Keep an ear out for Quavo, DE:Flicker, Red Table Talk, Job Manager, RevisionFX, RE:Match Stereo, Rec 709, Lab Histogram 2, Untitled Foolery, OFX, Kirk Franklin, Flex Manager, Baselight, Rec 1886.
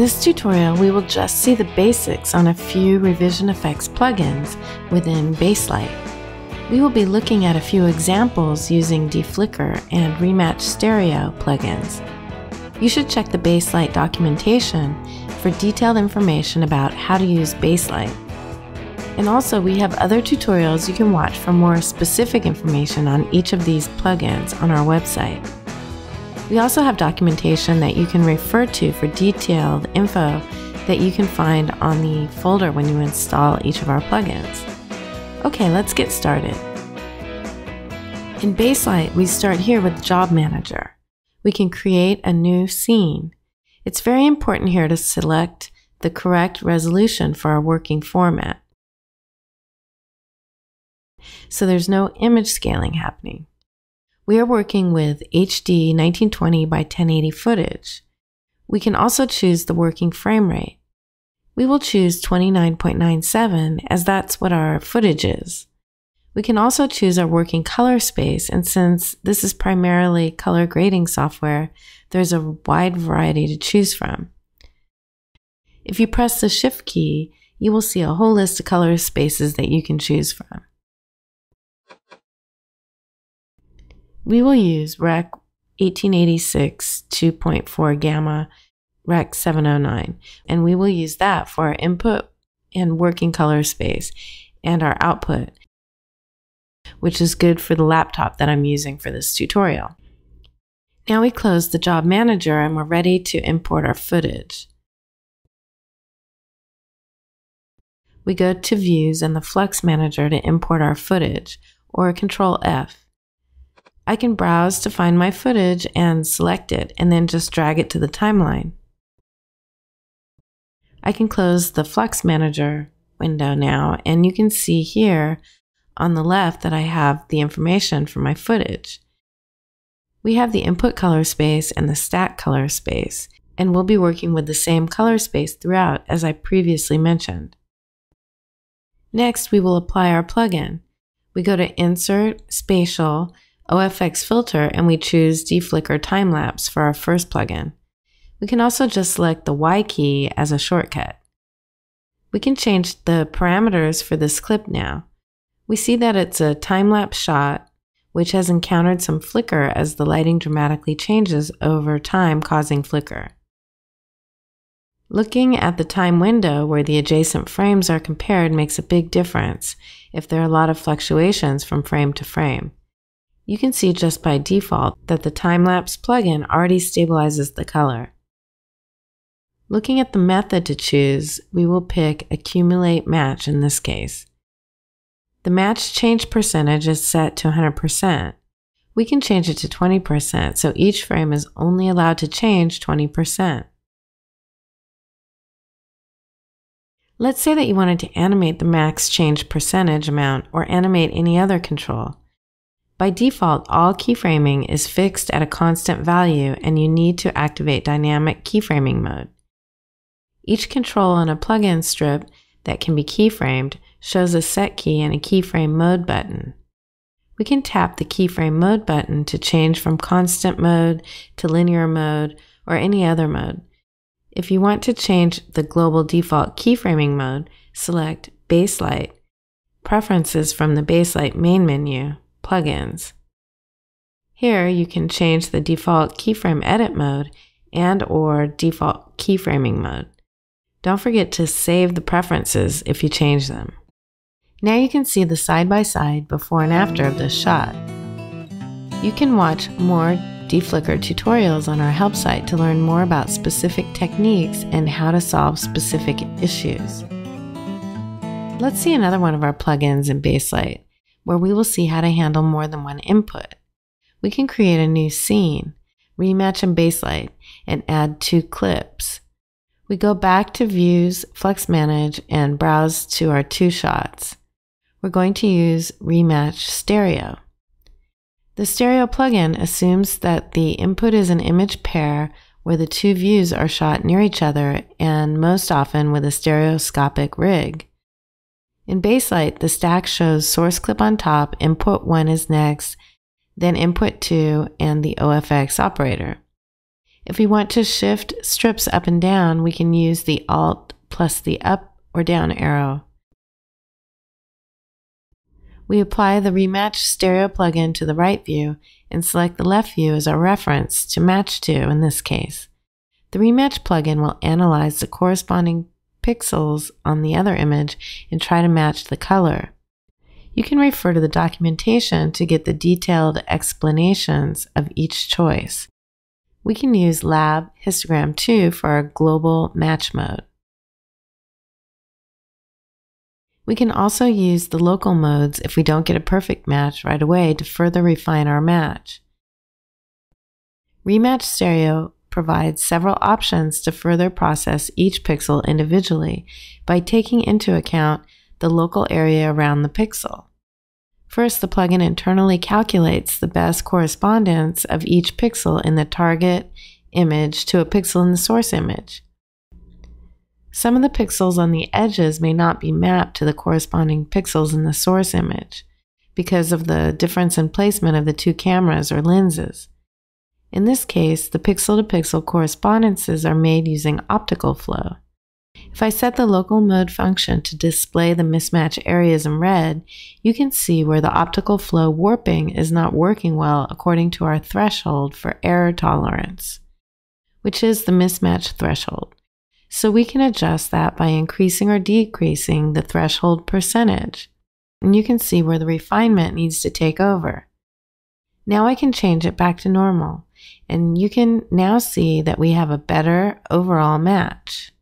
this tutorial, we will just see the basics on a few RevisionFX plugins within Baselight. We will be looking at a few examples using DE:Flicker and Re:Match Stereo plugins. You should check the Baselight documentation for detailed information about how to use Baselight. And also, we have other tutorials you can watch for more specific information on each of these plugins on our website. We also have documentation that you can refer to for detailed info that you can find on the folder when you install each of our plugins. Okay, let's get started. In Baselight, we start here with Job Manager. We can create a new scene. It's very important here to select the correct resolution for our working format, so there's no image scaling happening. We are working with HD 1920 by 1080 footage. We can also choose the working frame rate. We will choose 29.97 as that's what our footage is. We can also choose our working color space, and since this is primarily color grading software, there's a wide variety to choose from. If you press the Shift key, you will see a whole list of color spaces that you can choose from. We will use Rec 1886 2.4 Gamma, Rec 709, and we will use that for our input and working color space and our output, which is good for the laptop that I'm using for this tutorial. Now we close the Job Manager and we're ready to import our footage. We go to Views and the Flex Manager to import our footage, or Control F. I can browse to find my footage and select it, and then just drag it to the timeline. I can close the Flex Manager window now, and you can see here on the left that I have the information for my footage. We have the input color space and the stack color space, and we'll be working with the same color space throughout, as I previously mentioned. Next, we will apply our plugin. We go to Insert, Spatial, OFX filter, and we choose DE:Flicker time lapse for our first plugin. We can also just select the Y key as a shortcut. We can change the parameters for this clip now. We see that it's a time lapse shot, which has encountered some flicker as the lighting dramatically changes over time, causing flicker. Looking at the time window where the adjacent frames are compared makes a big difference if there are a lot of fluctuations from frame to frame. You can see just by default that the time-lapse plugin already stabilizes the color. Looking at the method to choose, we will pick Accumulate Match in this case. The match change percentage is set to 100%. We can change it to 20%, so each frame is only allowed to change 20%. Let's say that you wanted to animate the max change percentage amount or animate any other control. By default, all keyframing is fixed at a constant value, and you need to activate dynamic keyframing mode. Each control on a plugin strip that can be keyframed shows a set key and a keyframe mode button. We can tap the keyframe mode button to change from constant mode to linear mode or any other mode. If you want to change the global default keyframing mode, select Baselight, Preferences from the Baselight main menu, Plugins. Here you can change the default keyframe edit mode and or default keyframing mode. Don't forget to save the preferences if you change them. Now you can see the side-by-side before and after of this shot. You can watch more DE:Flicker tutorials on our help site to learn more about specific techniques and how to solve specific issues. Let's see another one of our plugins in Baselight, where we will see how to handle more than one input. We can create a new scene, rematch in Baselight, and add two clips. We go back to Views, Flex Manage, and browse to our two shots. We're going to use Re:Match Stereo. The Stereo plugin assumes that the input is an image pair where the two views are shot near each other, and most often with a stereoscopic rig. In Baselight, the stack shows source clip on top, input 1 is next, then input 2, and the OFX operator. If we want to shift strips up and down, we can use the Alt plus the up or down arrow. We apply the Re:Match Stereo plugin to the right view and select the left view as our reference to match to in this case. The Re:Match plugin will analyze the corresponding pixels on the other image and try to match the color. You can refer to the documentation to get the detailed explanations of each choice. We can use Lab Histogram 2 for our global match mode. We can also use the local modes if we don't get a perfect match right away to further refine our match. Re:Match Stereo provides several options to further process each pixel individually by taking into account the local area around the pixel. First, the plugin internally calculates the best correspondence of each pixel in the target image to a pixel in the source image. Some of the pixels on the edges may not be mapped to the corresponding pixels in the source image because of the difference in placement of the two cameras or lenses. In this case, the pixel-to-pixel correspondences are made using optical flow. If I set the local mode function to display the mismatch areas in red, you can see where the optical flow warping is not working well according to our threshold for error tolerance, which is the mismatch threshold. So we can adjust that by increasing or decreasing the threshold percentage. And you can see where the refinement needs to take over. Now I can change it back to normal, and you can now see that we have a better overall match.